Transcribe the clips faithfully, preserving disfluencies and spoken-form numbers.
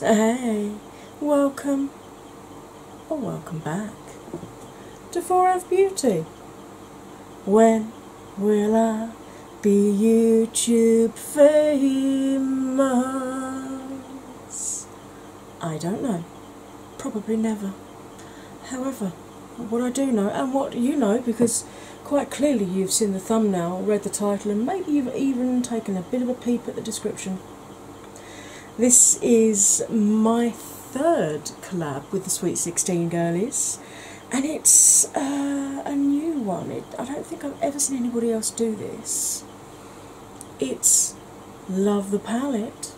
Hey, welcome or welcome back to four F Beauty. When will I be YouTube famous? I don't know. Probably never. However, what I do know, and what you know, because quite clearly you've seen the thumbnail, read the title, and maybe you've even taken a bit of a peep at the description. This is my third collab with the Sweet sixteen girlies, and it's uh, a new one. It, I don't think I've ever seen anybody else do this. It's Love the Palette,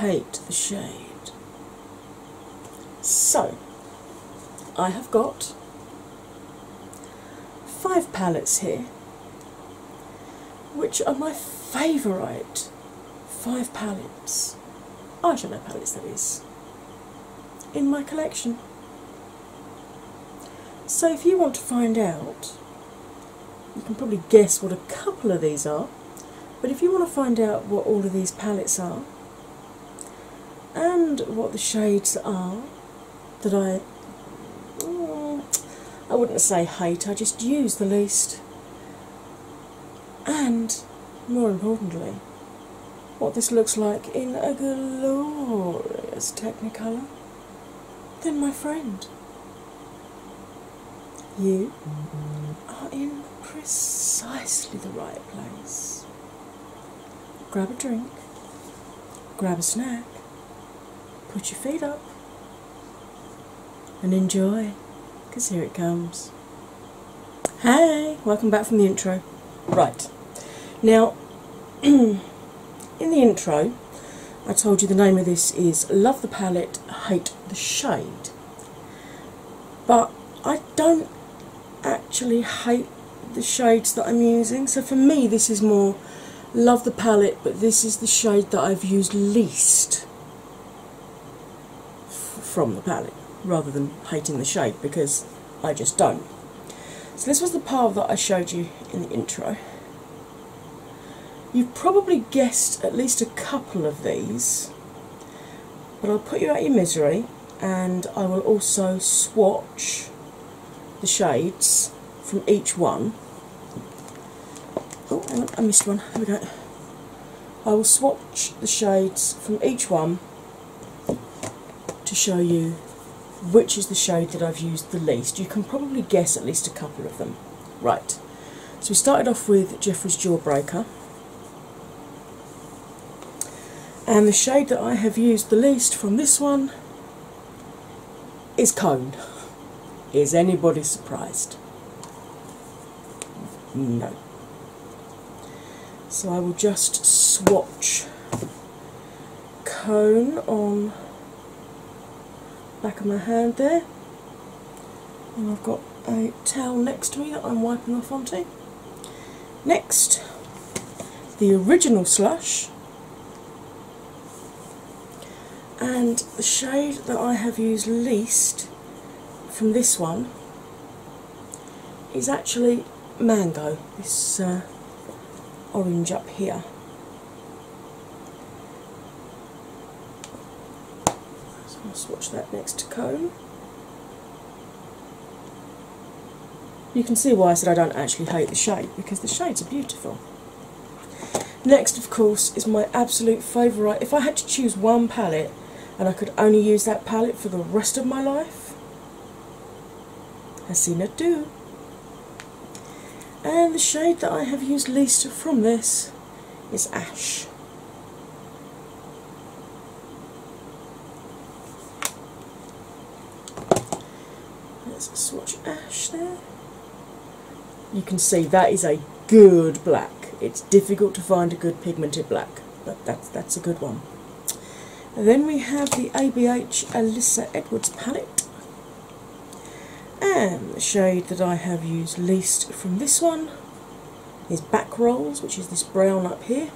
Hate the Shade. So, I have got five palettes here, which are my favourite five palettes, eyeshadow palettes that is, in my collection. So if you want to find out, you can probably guess what a couple of these are, but if you want to find out what all of these palettes are, and what the shades are that I, mm, I wouldn't say hate, I just use the least, and more importantly, what this looks like in a glorious Technicolor, then my friend, you are in precisely the right place. Grab a drink, grab a snack, put your feet up and enjoy, because here it comes. Hey, welcome back from the intro. Right, now in the intro, I told you the name of this is Love the Palette, Hate the Shade. But I don't actually hate the shades that I'm using, so for me this is more Love the Palette, but this is the shade that I've used least from the palette, rather than hating the shade, because I just don't. So this was the palette that I showed you in the intro. You've probably guessed at least a couple of these, but I'll put you out of your misery, and I will also swatch the shades from each one. Oh, hang on, I missed one. There we go. I will swatch the shades from each one to show you which is the shade that I've used the least. You can probably guess at least a couple of them. Right. So we started off with Jeffree's Jawbreaker. And the shade that I have used the least from this one is Cone. Is anybody surprised? No. So I will just swatch Cone on the back of my hand there. And I've got a towel next to me that I'm wiping off onto. Next, the original Slush. And the shade that I have used least from this one is actually Mango, this uh, orange up here. So I'll swatch that next to Cone. You can see why I said I don't actually hate the shade, because the shades are beautiful. Next, of course, is my absolute favourite. If I had to choose one palette, and I could only use that palette for the rest of my life, Hasina two. And the shade that I have used least from this is Ash. Let's swatch Ash there. You can see that is a good black. It's difficult to find a good pigmented black, but that's, that's a good one. And then we have the A B H Alyssa Edwards palette, and the shade that I have used least from this one is Back Rolls, which is this brown up here.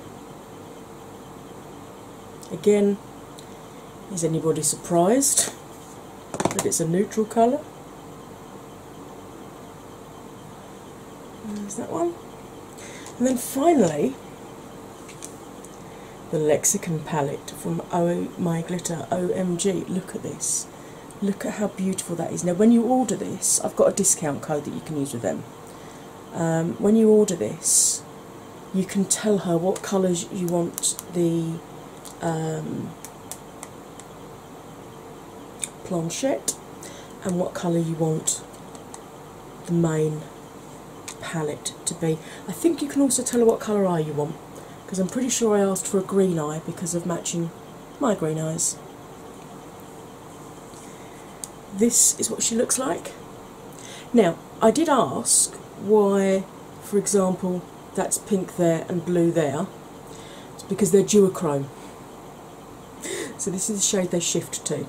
Again, is anybody surprised that it's a neutral colour? There's that one. And then finally, the Lexicon palette from Oh My Glitter, O M G. Look at this. Look at how beautiful that is. Now, when you order this, I've got a discount code that you can use with them. Um, when you order this, you can tell her what colours you want the um, planchette and what colour you want the main palette to be. I think you can also tell her what colour eye you want, because I'm pretty sure I asked for a green eye because of matching my green eyes. This is what she looks like. Now, I did ask why, for example, that's pink there and blue there. It's because they're duochrome. So this is the shade they shift to.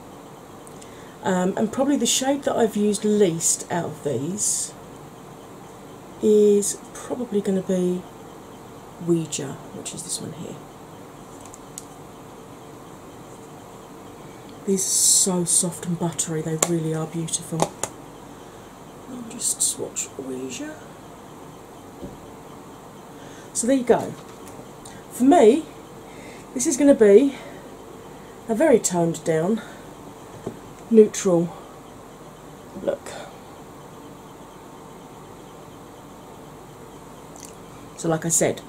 Um, and probably the shade that I've used least out of these is probably going to be Ouija, which is this one here. These are so soft and buttery, they really are beautiful. I'll just swatch Ouija. So there you go. For me, this is going to be a very toned down, neutral look. So like I said,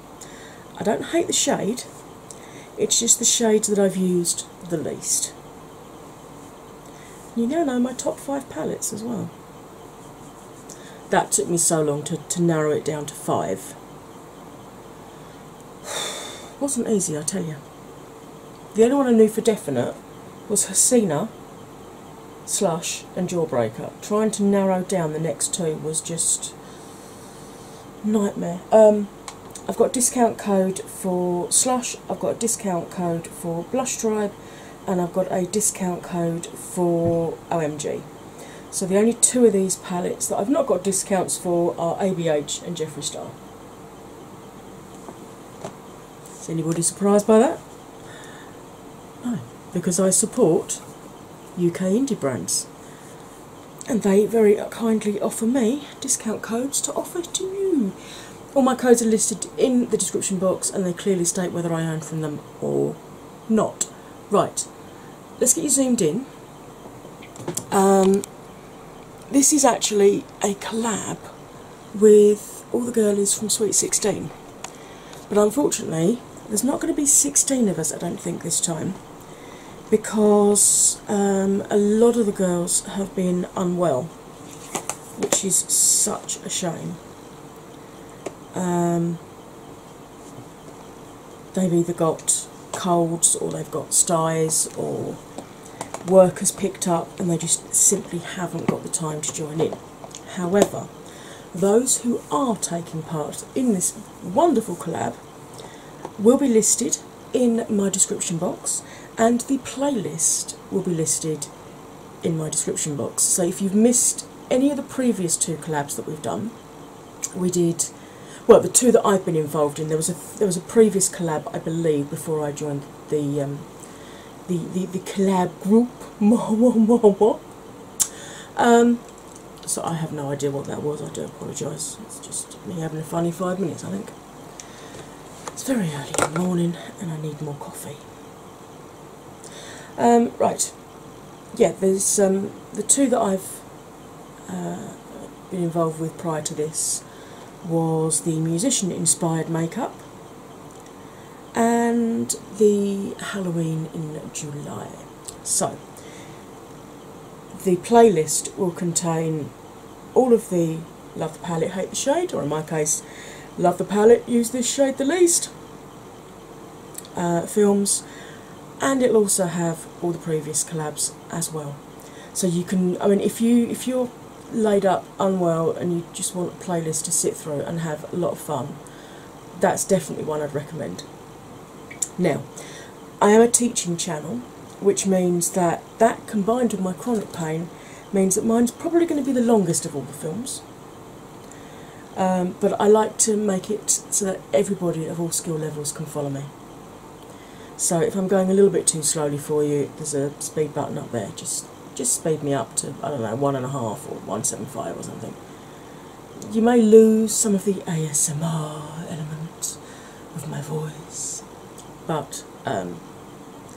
I don't hate the shade, it's just the shades that I've used the least. You now know my top five palettes as well. That took me so long to, to narrow it down to five. Wasn't easy, I tell you. The only one I knew for definite was Hasina, Slush and Jawbreaker. Trying to narrow down the next two was just nightmare. Um, I've got a discount code for Slush, I've got a discount code for Blush Tribe, and I've got a discount code for O M G. So the only two of these palettes that I've not got discounts for are A B H and Jeffree Star. Is anybody surprised by that? No, because I support U K indie brands, and they very kindly offer me discount codes to offer to you. All my codes are listed in the description box, and they clearly state whether I earn from them or not. Right, let's get you zoomed in. Um, this is actually a collab with all the girlies from Sweet sixteen, but unfortunately there's not going to be sixteen of us, I don't think, this time, because um, a lot of the girls have been unwell, which is such a shame. Um, they've either got colds or they've got styes, or work has picked up and they just simply haven't got the time to join in. However, those who are taking part in this wonderful collab will be listed in my description box, and the playlist will be listed in my description box. So if you've missed any of the previous two collabs that we've done, we did, well, the two that I've been involved in, there was a there was a previous collab, I believe, before I joined the um, the, the the collab group. Um, so I have no idea what that was. I do apologise. It's just me having a funny five minutes, I think. It's very early in the morning, and I need more coffee. Um, right, yeah. There's um, the two that I've uh, been involved with prior to this. Was the musician inspired makeup and the Halloween in July. So the playlist will contain all of the Love the Palette, Hate the Shade, or in my case, Love the Palette, Use This Shade the Least uh, films, and it'll also have all the previous collabs as well. So you can, I mean, if you if you're laid up unwell and you just want a playlist to sit through and have a lot of fun, that's definitely one I'd recommend. Now, I am a teaching channel, which means that that combined with my chronic pain means that mine's probably going to be the longest of all the films, um, but I like to make it so that everybody of all skill levels can follow me. So if I'm going a little bit too slowly for you, there's a speed button up there. Just Just speed me up to, I don't know, one and a half or one seventy-five or something. You may lose some of the A S M R element of my voice, but um,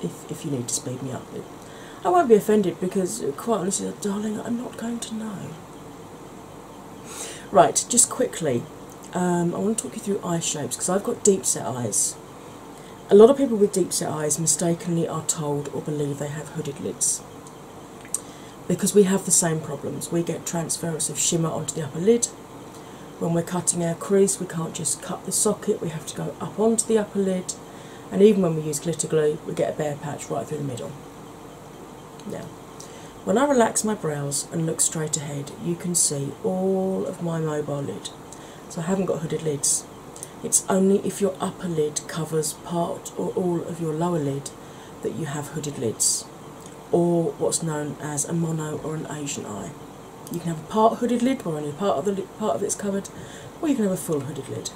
if, if you need to speed me up, it, I won't be offended because, quite honestly, darling, I'm not going to know. Right, just quickly, um, I want to talk you through eye shapes because I've got deep set eyes. A lot of people with deep set eyes mistakenly are told or believe they have hooded lids, because we have the same problems. We get transference of shimmer onto the upper lid. When we're cutting our crease, we can't just cut the socket, we have to go up onto the upper lid. And even when we use glitter glue, we get a bare patch right through the middle. Now, when I relax my brows and look straight ahead, you can see all of my mobile lid. So I haven't got hooded lids. It's only if your upper lid covers part or all of your lower lid that you have hooded lids, or what's known as a mono or an Asian eye. You can have a part hooded lid where only part of the part of it's covered, or you can have a full hooded lid.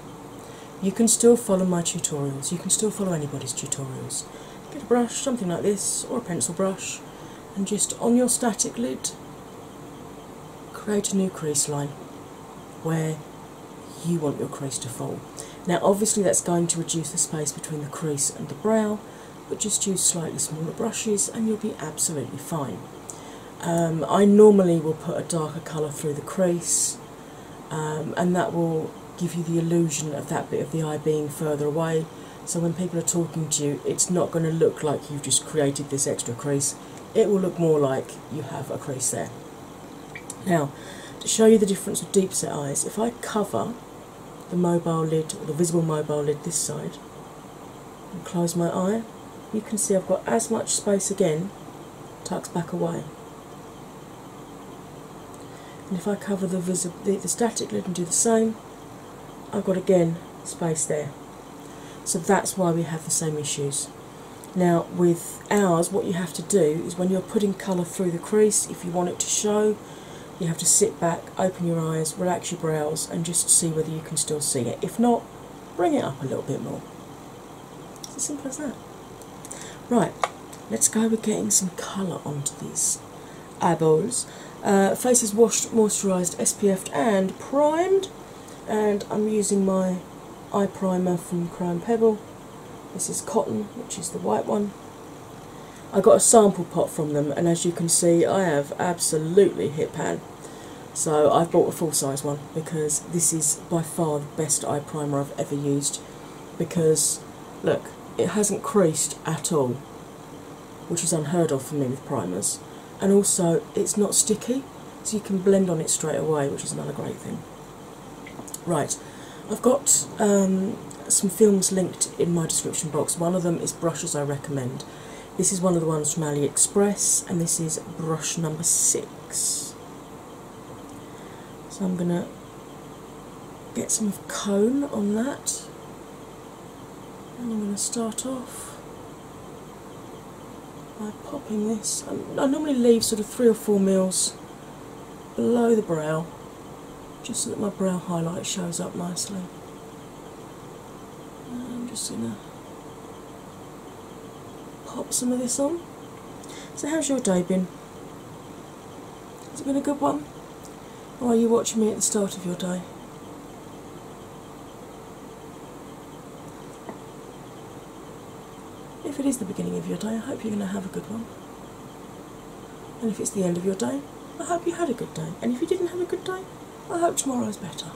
You can still follow my tutorials. You can still follow anybody's tutorials. Get a brush, something like this, or a pencil brush, and just on your static lid, create a new crease line where you want your crease to fall. Now, obviously, that's going to reduce the space between the crease and the brow, but just use slightly smaller brushes and you'll be absolutely fine. Um, I normally will put a darker colour through the crease, um, and that will give you the illusion of that bit of the eye being further away, so when people are talking to you, it's not going to look like you've just created this extra crease. It will look more like you have a crease there. Now, to show you the difference with deep set eyes, if I cover the mobile lid, or the visible mobile lid this side, and close my eye, you can see I've got as much space again, tucks back away. And if I cover the, the, the static lid and do the same, I've got again space there. So that's why we have the same issues. Now with ours, what you have to do is when you're putting colour through the crease, if you want it to show, you have to sit back, open your eyes, relax your brows and just see whether you can still see it. If not, bring it up a little bit more. It's as simple as that. Right, let's go with getting some colour onto these eyeballs. Uh, face is washed, moisturised, S P F'd and primed, and I'm using my eye primer from Crown Pebble. This is Cotton, which is the white one. I got a sample pot from them, and as you can see, I have absolutely hit pan. So I've bought a full-size one because this is by far the best eye primer I've ever used, because look, it hasn't creased at all, which is unheard of for me with primers, and also it's not sticky, so you can blend on it straight away, which is another great thing. Right, I've got um, some films linked in my description box. One of them is brushes I recommend. This is one of the ones from AliExpress, and this is brush number six. So I'm going to get some of Cone on that. And I'm going to start off by popping this. I, I normally leave sort of three or four mils below the brow, just so that my brow highlight shows up nicely. And I'm just going to pop some of this on. So how's your day been? Has it been a good one? Or are you watching me at the start of your day? If it is the beginning of your day, I hope you're going to have a good one. And if it's the end of your day, I hope you had a good day. And if you didn't have a good day, I hope tomorrow's better.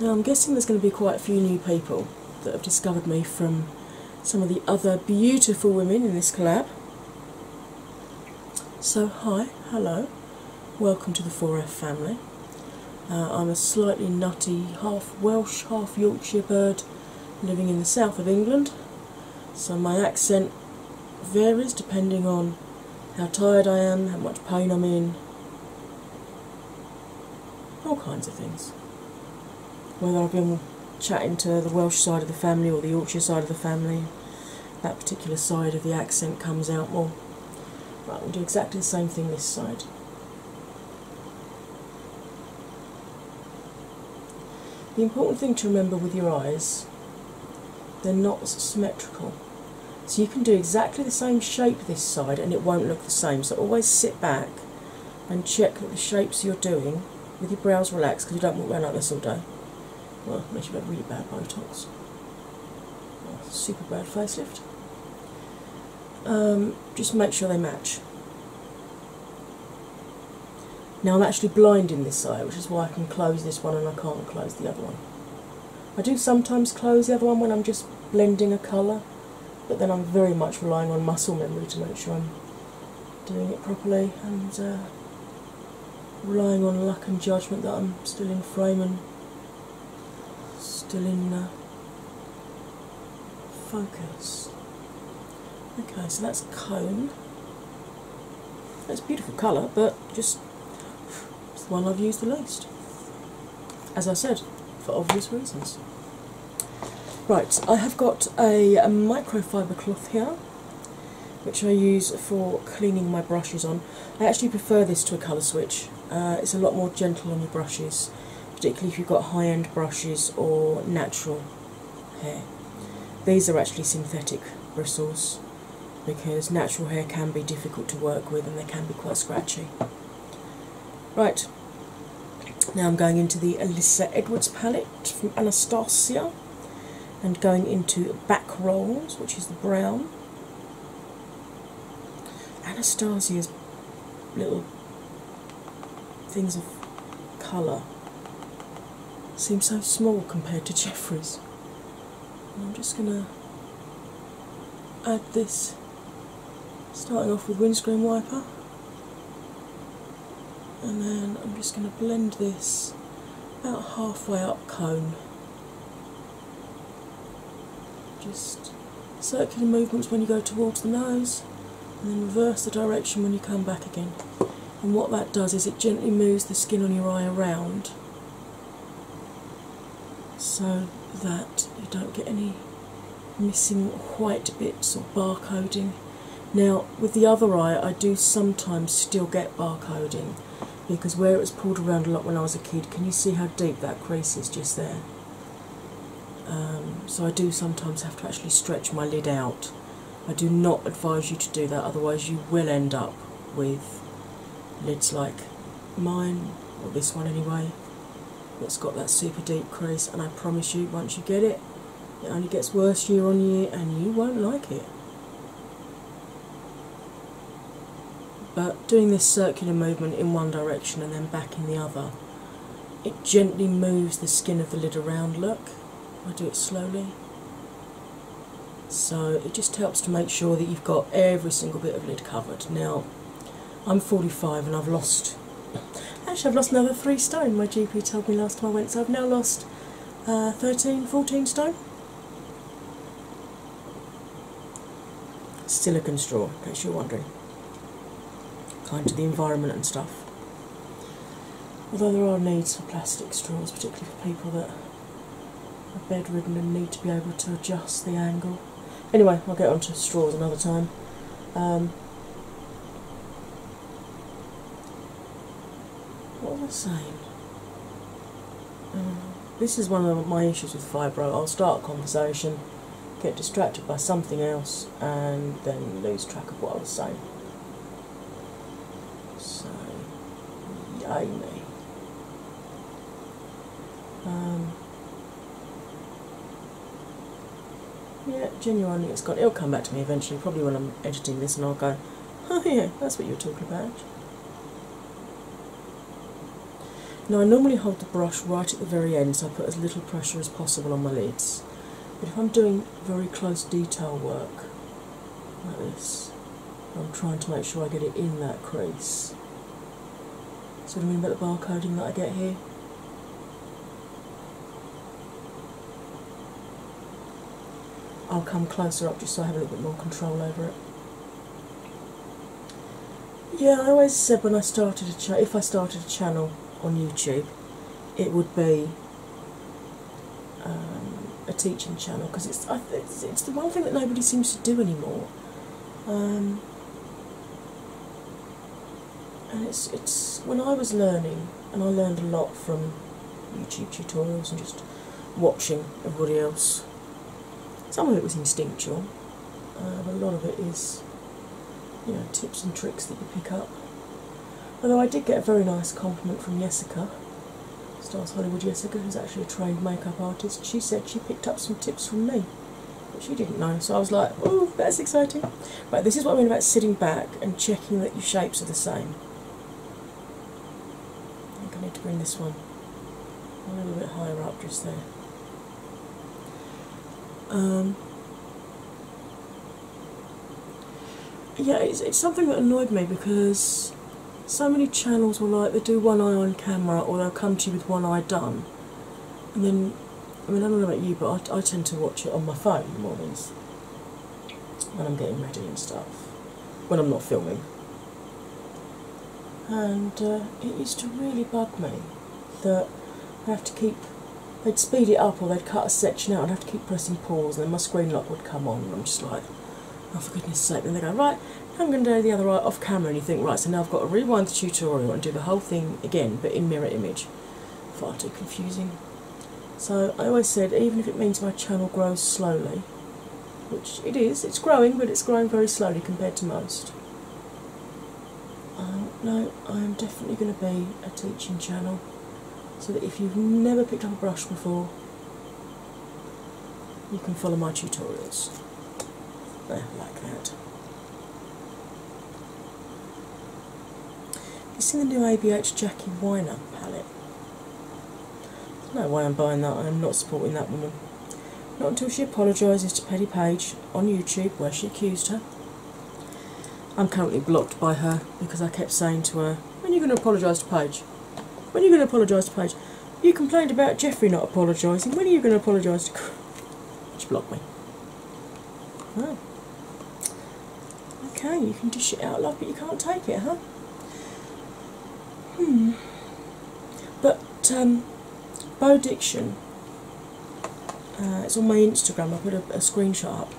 Now I'm guessing there's going to be quite a few new people that have discovered me from some of the other beautiful women in this collab. So hi, hello, welcome to the four F family. Uh, I'm a slightly nutty half Welsh, half Yorkshire bird living in the south of England, so my accent varies depending on how tired I am, how much pain I'm in, all kinds of things. Whether I've been chatting to the Welsh side of the family or the Yorkshire side of the family, that particular side of the accent comes out more. Right, we'll do exactly the same thing this side. The important thing to remember with your eyes, they're not symmetrical. So you can do exactly the same shape this side and it won't look the same. So always sit back and check that the shapes you're doing with your brows relaxed, because you don't walk around like this all day. well, makes you have really bad Botox, well, super bad facelift. Um, just make sure they match. Now I'm actually blind in this side, which is why I can close this one and I can't close the other one. I do sometimes close the other one when I'm just blending a colour, but then I'm very much relying on muscle memory to make sure I'm doing it properly, and uh, relying on luck and judgment that I'm still in frame and still in uh, focus. Okay, so that's Cone. That's a beautiful colour, but just it's the one I've used the least, as I said, for obvious reasons. Right, I have got a, a microfiber cloth here, which I use for cleaning my brushes on. I actually prefer this to a colour switch. Uh, it's a lot more gentle on your brushes, particularly if you've got high-end brushes or natural hair. These are actually synthetic bristles, because natural hair can be difficult to work with and they can be quite scratchy. Right, now I'm going into the Alyssa Edwards palette from Anastasia and going into Back Rolls, which is the brown. Anastasia's little things of colour seem so small compared to Jeffree's. And I'm just going to add this, starting off with windscreen wiper, and then I'm just going to blend this about halfway up Cone. Just circular movements when you go towards the nose, and then reverse the direction when you come back again. And what that does is it gently moves the skin on your eye around, so that you don't get any missing white bits or barcoding. Now with the other eye I do sometimes still get barcoding, because where it was pulled around a lot when I was a kid, can you see how deep that crease is just there? Um, so I do sometimes have to actually stretch my lid out. I do not advise you to do that, otherwise you will end up with lids like mine, or this one anyway, that's got that super deep crease, and I promise you once you get it, it only gets worse year on year and you won't like it. But doing this circular movement in one direction and then back in the other, it gently moves the skin of the lid around. Look, I do it slowly. So it just helps to make sure that you've got every single bit of lid covered. Now, I'm forty-five and I've lost, actually I've lost another three stone. My G P told me last time I went, so I've now lost uh, thirteen, fourteen stone. Silicon straw, in case you're wondering. Kind to the environment and stuff. Although there are needs for plastic straws, particularly for people that are bedridden and need to be able to adjust the angle. Anyway, I'll get onto straws another time. Um, what was I saying? Um, this is one of my issues with fibro. I'll start a conversation, get distracted by something else, and then lose track of what I was saying. So, yay me. Um, yeah, genuinely it's got, it'll come back to me eventually, probably when I'm editing this, and I'll go, oh yeah, that's what you were talking about. Now I normally hold the brush right at the very end, so I put as little pressure as possible on my lids. But if I'm doing very close detail work, like this, I'm trying to make sure I get it in that crease. See what I mean by the barcoding that I get here? I'll come closer up just so I have a little bit more control over it. Yeah, I always said when I started a cha- if I started a channel on YouTube, it would be um, a teaching channel, because it's, it's it's the one thing that nobody seems to do anymore, um, and it's it's when I was learning, and I learned a lot from YouTube tutorials and just watching everybody else. Some of it was instinctual, uh, but a lot of it is, you know, tips and tricks that you pick up. Although I did get a very nice compliment from Jessica Star's Hollywood Jessica, who's actually a trained makeup artist, she said she picked up some tips from me, but she didn't know. So I was like, oh, that's exciting. Right, this is what I mean about sitting back and checking that your shapes are the same. I think I need to bring this one a little bit higher up just there. Um, yeah, it's, it's something that annoyed me because so many channels will like, they do one eye on camera or they'll come to you with one eye done. And then, I mean, I don't know about you, but I, I tend to watch it on my phone in the mornings when I'm getting ready and stuff, when I'm not filming. And uh, it used to really bug me that I have to keep, they'd speed it up or they'd cut a section out and I'd have to keep pressing pause and then my screen lock would come on and I'm just like, oh for goodness sake. Then they go, right, now I'm going to do the other eye off camera, and you think, right, so now I've got to rewind the tutorial and do the whole thing again but in mirror image. Far too confusing. So I always said, even if it means my channel grows slowly, which it is, it's growing, but it's growing very slowly compared to most. Uh, no, I'm definitely going to be a teaching channel. So that if you've never picked up a brush before, you can follow my tutorials. There, like that. Have you seen the new A B H Jackie Weiner palette? There's no way I'm buying that, I'm not supporting that woman. Not until she apologises to Petty Page on YouTube where she accused her. I'm currently blocked by her because I kept saying to her, when are you going to apologise to Page? When are you going to apologise to Paige? You complained about Jeffree not apologising. When are you going to apologise to... She blocked me. Oh. Okay, you can dish it out, love, but you can't take it, huh? Hmm. But, um, Bo Diction, uh, it's on my Instagram, I put a, a screenshot up.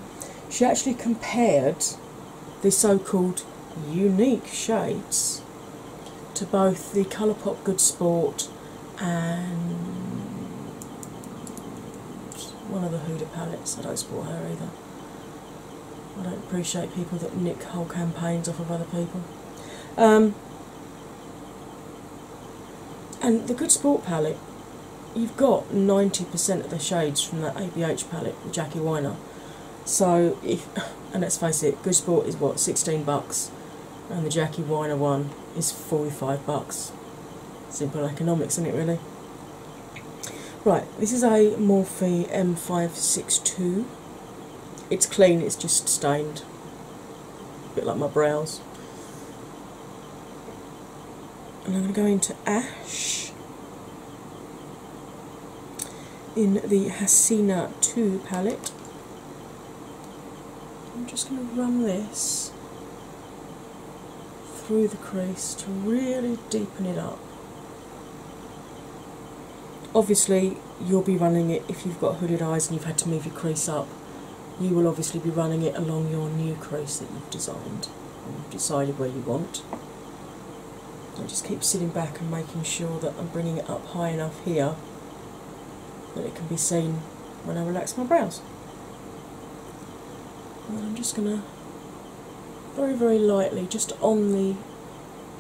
She actually compared the so-called unique shades to both the Colourpop Good Sport and one of the Huda palettes. I don't support her either. I don't appreciate people that nick whole campaigns off of other people. Um, and the Good Sport palette, you've got ninety percent of the shades from that A B H palette, Jackie Weiner. So, if, and let's face it, Good Sport is what, sixteen bucks? And the Jackie Weiner one is forty-five bucks. Simple economics, isn't it, really? Right, this is a Morphe M five six two. It's clean, it's just stained. A bit like my brows. And I'm going to go into Ash in the Hasina two palette. I'm just going to run this through the crease to really deepen it up. Obviously you'll be running it, if you've got hooded eyes and you've had to move your crease up, you will obviously be running it along your new crease that you've designed and you've decided where you want. I just keep sitting back and making sure that I'm bringing it up high enough here that it can be seen when I relax my brows. And I'm just going to very, very lightly, just on the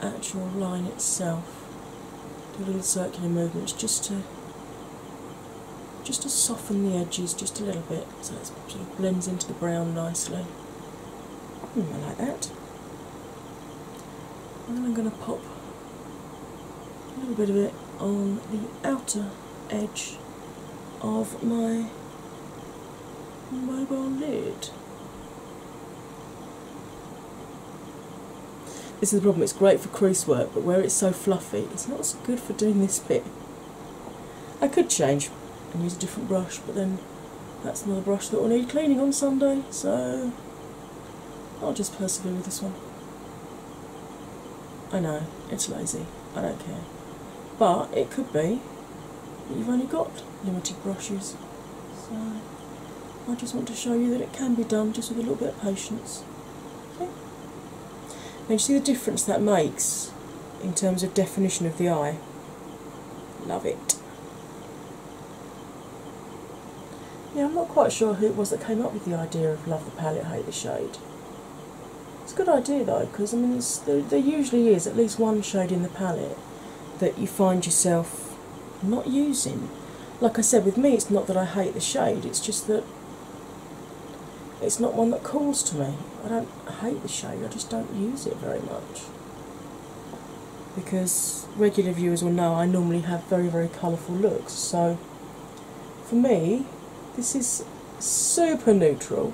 actual line itself, do little circular movements just to just to soften the edges just a little bit, so it sort of blends into the brown nicely. Mm, I like that. And then I'm going to pop a little bit of it on the outer edge of my mobile lid. This is the problem, it's great for crease work, but where it's so fluffy, it's not so good for doing this bit. I could change and use a different brush, but then that's another brush that will need cleaning on Sunday, so I'll just persevere with this one. I know, it's lazy, I don't care. But it could be that you've only got limited brushes, so I just want to show you that it can be done just with a little bit of patience. Now, you see the difference that makes in terms of definition of the eye? Love it. Yeah, I'm not quite sure who it was that came up with the idea of Love the Palette, Hate the Shade. It's a good idea though, because I mean, it's, there, there usually is at least one shade in the palette that you find yourself I'm not using. Like I said, with me it's not that I hate the shade, it's just that it's not one that calls to me. I don't hate the shade, I just don't use it very much. Because regular viewers will know I normally have very, very colourful looks, so for me this is super neutral.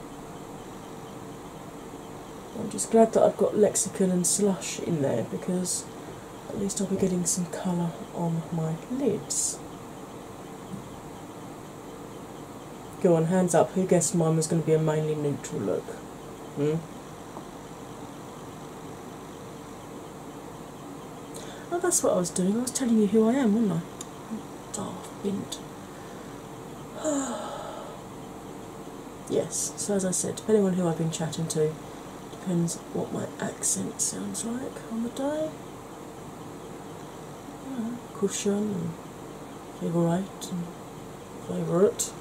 I'm just glad that I've got Lexicon and Slush in there, because at least I'll be getting some colour on my lids. Go on, hands up, who guessed mine was going to be a mainly neutral look? Hmm? Oh, that's what I was doing, I was telling you who I am, wasn't I? Daft bint. Yes, so as I said, depending on who I've been chatting to, depends what my accent sounds like on the day. Yeah, cushion, favourite, and favourite,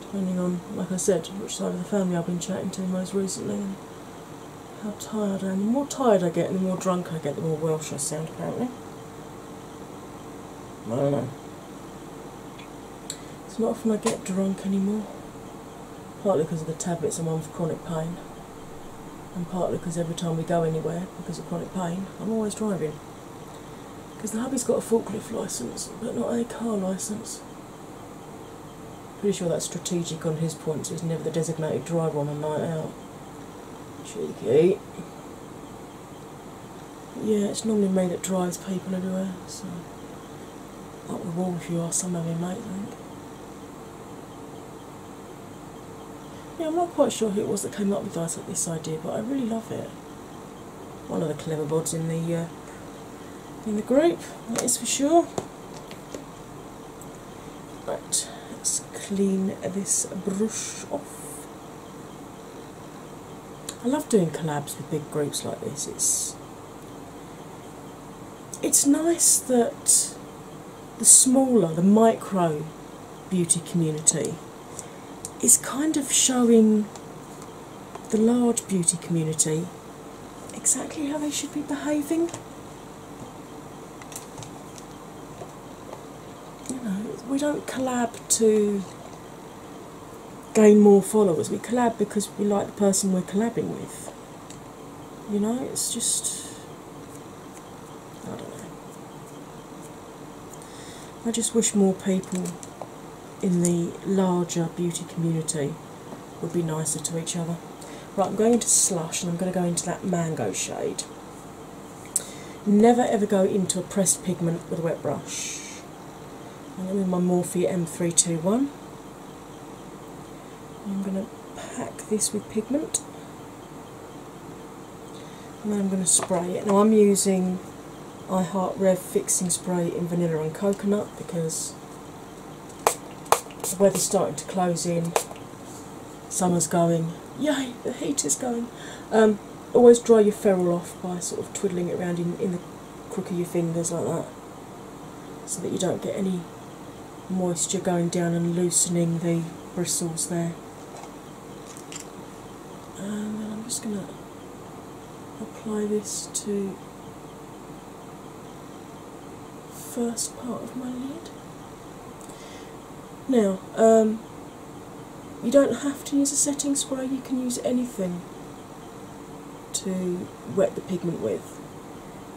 depending on, like I said, which side of the family I've been chatting to most recently and how tired I am. The more tired I get and the more drunk I get, the more Welsh I sound, apparently. I don't know. It's not often I get drunk anymore, partly because of the tablets I'm on for chronic pain. And partly because every time we go anywhere, because of chronic pain, I'm always driving. Because the hubby's got a forklift licence, but not a car licence. Pretty sure that's strategic on his point, so he's never the designated driver on a night out. Cheeky. But yeah, it's normally me that drives people everywhere, so... Up the wall if you are somehow my mate, I think. Yeah, I'm not quite sure who it was that came up with this idea, but I really love it. One of the clever bods in the uh, in the group, that is for sure. Right, let's clean this brush off. I love doing collabs with big groups like this. It's it's nice that the smaller, the micro beauty community is kind of showing the large beauty community exactly how they should be behaving. You know, we don't collab to gain more followers, we collab because we like the person we're collabing with. You know, it's just... I don't know. I just wish more people in the larger beauty community would be nicer to each other. Right, I'm going into Slush and I'm going to go into that mango shade. Never ever go into a pressed pigment with a wet brush. I'm going to my Morphe M three twenty-one. I'm going to pack this with pigment and then I'm going to spray it. Now I'm using iHeart Rev Fixing Spray in Vanilla and Coconut because the weather's starting to close in, summer's going, yay, the heat is going. Um, always dry your ferrule off by sort of twiddling it around in, in the crook of your fingers like that, so that you don't get any moisture going down and loosening the bristles there. And then I'm just going to apply this to the first part of my lid. Now, um, you don't have to use a setting spray, you can use anything to wet the pigment with.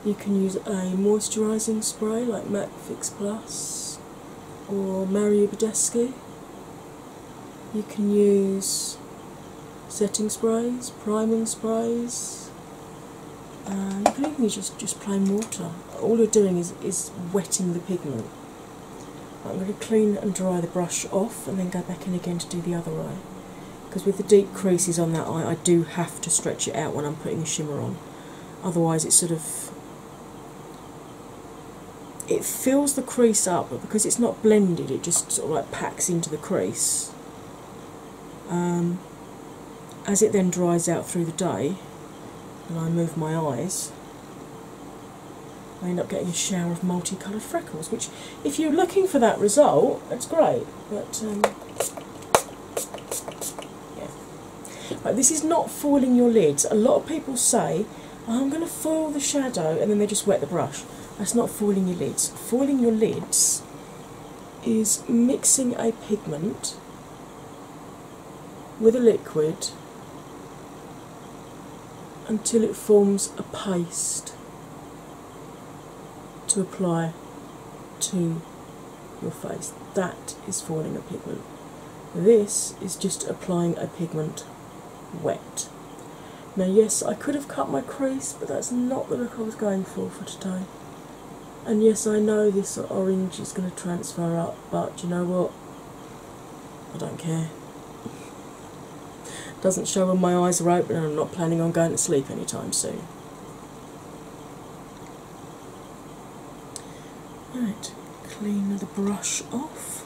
You can use a moisturising spray like MAC Fix Plus or Mario Badeski. You can use setting sprays, priming sprays, and you can even use just, just plain water. All you're doing is, is wetting the pigment. I'm going to clean and dry the brush off and then go back in again to do the other eye, because with the deep creases on that eye I do have to stretch it out when I'm putting a shimmer on, otherwise it sort of it fills the crease up, but because it's not blended it just sort of like packs into the crease. Um, as it then dries out through the day and I move my eyes, I end up getting a shower of multicoloured freckles, which, if you're looking for that result, that's great, but, um, yeah. Right, this is not foiling your lids. A lot of people say, oh, I'm going to foil the shadow, and then they just wet the brush. That's not foiling your lids. Foiling your lids is mixing a pigment with a liquid until it forms a paste to apply to your face. That is forming a pigment. This is just applying a pigment wet. Now yes, I could have cut my crease, but that's not the look I was going for for today. And yes, I know this orange is going to transfer up, but do you know what? I don't care. It doesn't show when my eyes are open, and I'm not planning on going to sleep anytime soon. Right, clean the brush off.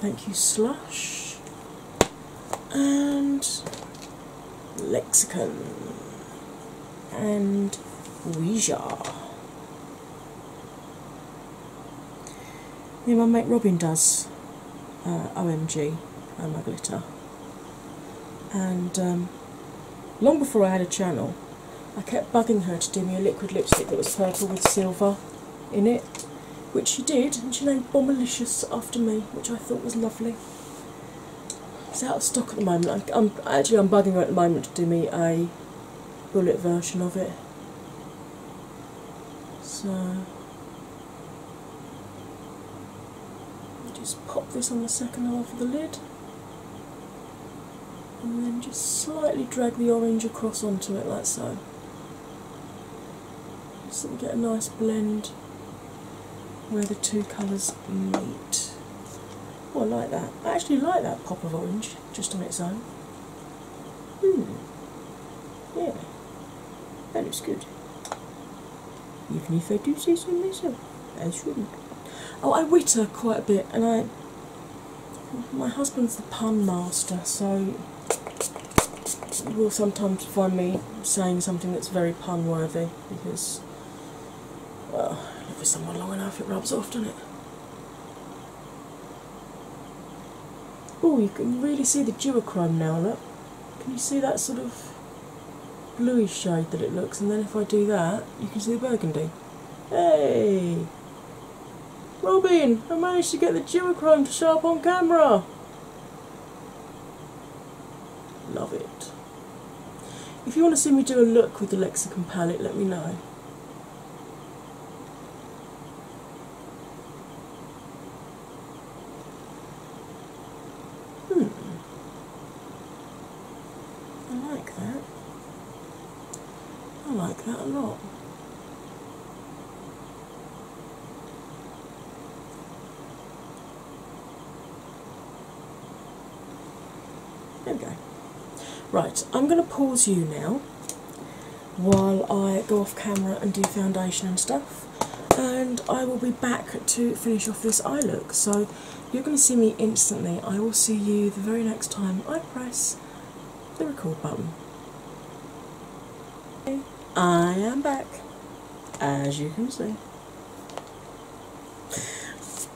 Thank you, Slush. And Lexicon. And Ouija. Yeah, my mate Robin does uh, O M G, Oh My Glitter. And um, long before I had a channel, I kept bugging her to do me a liquid lipstick that was purple with silver in it, which she did, and she named Bombalicious after me, which I thought was lovely. It's out of stock at the moment. I'm, I'm actually I'm bugging her at the moment to do me a bullet version of it. So. Just pop this on the second half of the lid and then just slightly drag the orange across onto it like so, so we get a nice blend where the two colours meet. Oh, I like that. I actually like that pop of orange just on its own. Hmm. Yeah, that looks good. Even if I do say so myself, I shouldn't. Oh, I witter quite a bit, and I. My husband's the pun master, so you will sometimes find me saying something that's very pun worthy because, well, I live with someone long enough, it rubs off, doesn't it? Oh, you can really see the duochrome now, look. Can you see that sort of bluey shade that it looks? And then if I do that, you can see the burgundy. Hey! Robin, I managed to get the duochrome to show up on camera. Love it. If you want to see me do a look with the Lexicon palette, let me know. Hmm. I like that. I like that a lot. There we go. Right, I'm going to pause you now while I go off camera and do foundation and stuff, and I will be back to finish off this eye look. So you're going to see me instantly. I will see you the very next time I press the record button. I am back, as you can see.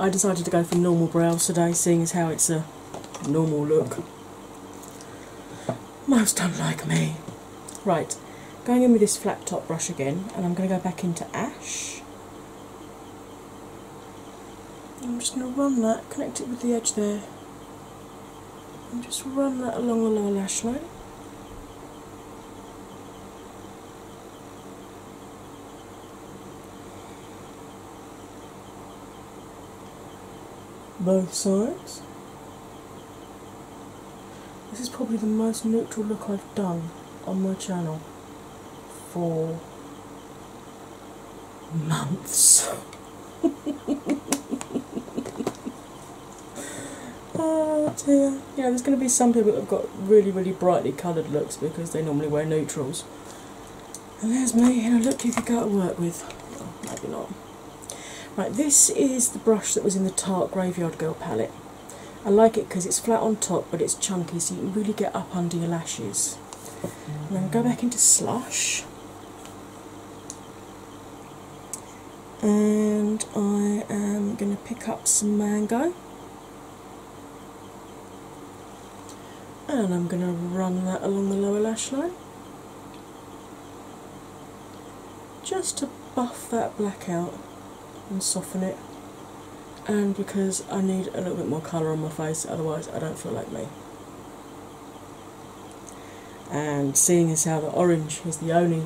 I decided to go for normal brows today, seeing as how it's a normal look. Most unlike me. Right, going in with this flat top brush again, and I'm going to go back into Ash. I'm just going to run that, connect it with the edge there, and just run that along the lower lash line. Both sides. This is probably the most neutral look I've done on my channel for months. Oh dear. Yeah, there's going to be some people that have got really, really brightly coloured looks because they normally wear neutrals. And there's me in a look you could go to work with. Oh, maybe not. Right, this is the brush that was in the Tarte Graveyard Girl palette. I like it because it's flat on top, but it's chunky, so you can really get up under your lashes. And then go back into Slush. And I am going to pick up some Mango. And I'm going to run that along the lower lash line. Just to buff that black out and soften it. and because I need a little bit more colour on my face, otherwise I don't feel like me. And seeing as how the orange is the only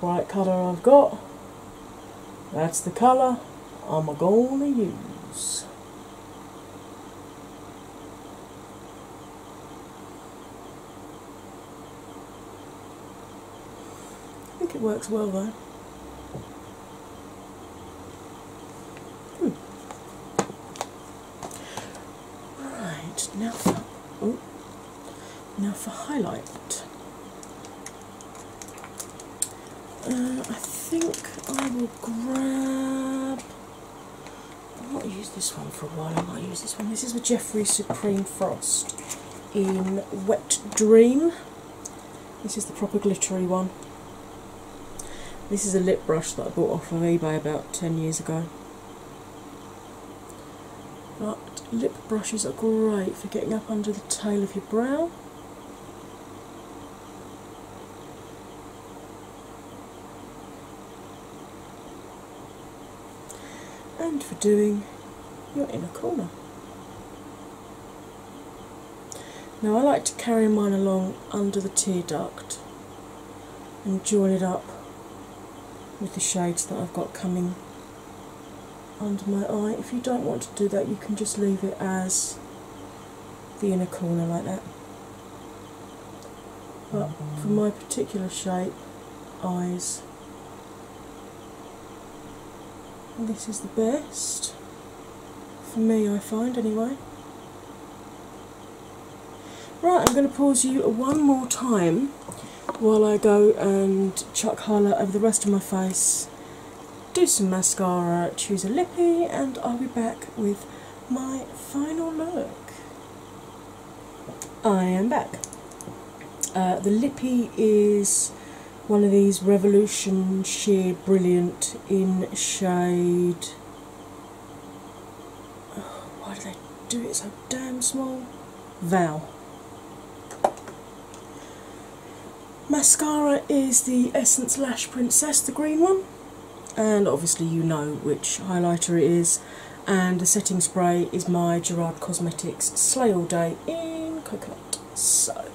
bright colour I've got, that's the colour I'm gonna use. I think it works well though. Hmm. Right, now for, oh, now for highlight. Uh, I think I will grab... I might use this one for a while, I might use this one. This is the Jeffree Supreme Frost in Wet Dream. This is the proper glittery one. This is a lip brush that I bought off of eBay about ten years ago. But lip brushes are great for getting up under the tail of your brow. And for doing your inner corner. Now I like to carry mine along under the tear duct and join it up with the shades that I've got coming under my eye. If you don't want to do that, you can just leave it as the inner corner like that. But for my particular shape, eyes, this is the best for me, I find, anyway. Right, I'm going to pause you one more time while I go and chuck highlight over the rest of my face, do some mascara, choose a lippy, and I'll be back with my final look. I am back. Uh, the lippy is one of these Revolution Sheer Brilliant in shade... Oh, why do they do it so damn small? Vow. Mascara is the Essence Lash Princess, the green one. And obviously you know which highlighter it is. And the setting spray is my Gerard Cosmetics Slay All Day in Coconut. So,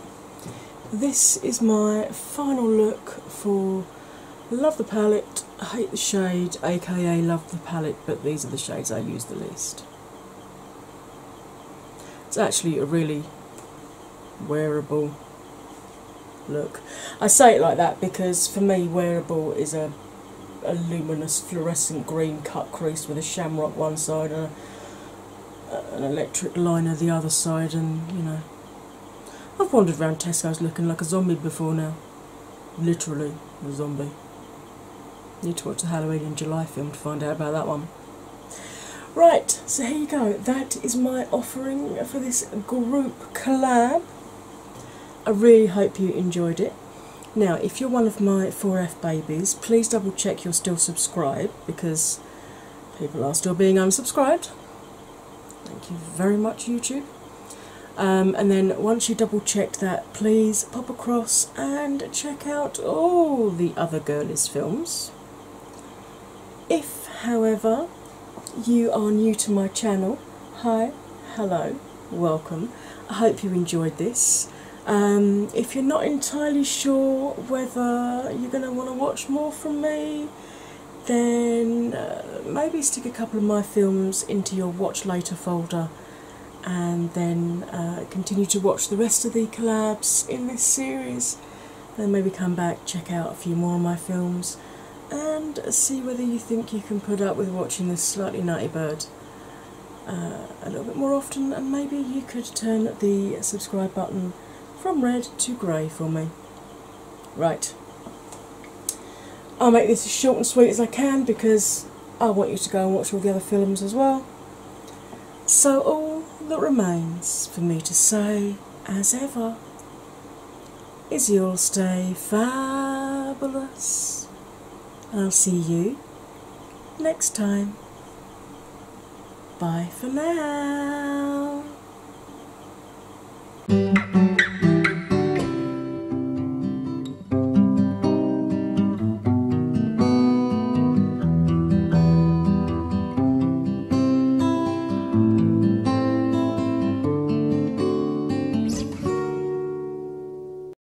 this is my final look for Love the Palette, Hate the Shade, aka Love the Palette, but these are the shades I use the least. It's actually a really wearable look. I say it like that because for me wearable is a, a luminous fluorescent green cut crease with a shamrock one side and a, an electric liner the other side, and you know, I've wandered around Tesco's looking like a zombie before now. Literally a zombie. Need to watch the Halloween in July film to find out about that one. Right, so here you go. That is my offering for this group collab. I really hope you enjoyed it. Now, if you're one of my four F babies, please double check you're still subscribed, because people are still being unsubscribed. Thank you very much, YouTube. Um, and then once you double check that, please pop across and check out all the other girlies films. If, however, you are new to my channel, hi, hello, welcome. I hope you enjoyed this. Um, if you're not entirely sure whether you're going to want to watch more from me, then uh, maybe stick a couple of my films into your watch later folder, and then uh, continue to watch the rest of the collabs in this series. Then maybe come back, check out a few more of my films, and see whether you think you can put up with watching this slightly nutty bird uh, a little bit more often, and maybe you could turn the subscribe button from red to grey for me. Right. I'll make this as short and sweet as I can, because I want you to go and watch all the other films as well. So all that remains for me to say, as ever, is you'll stay fabulous. I'll see you next time. Bye for now.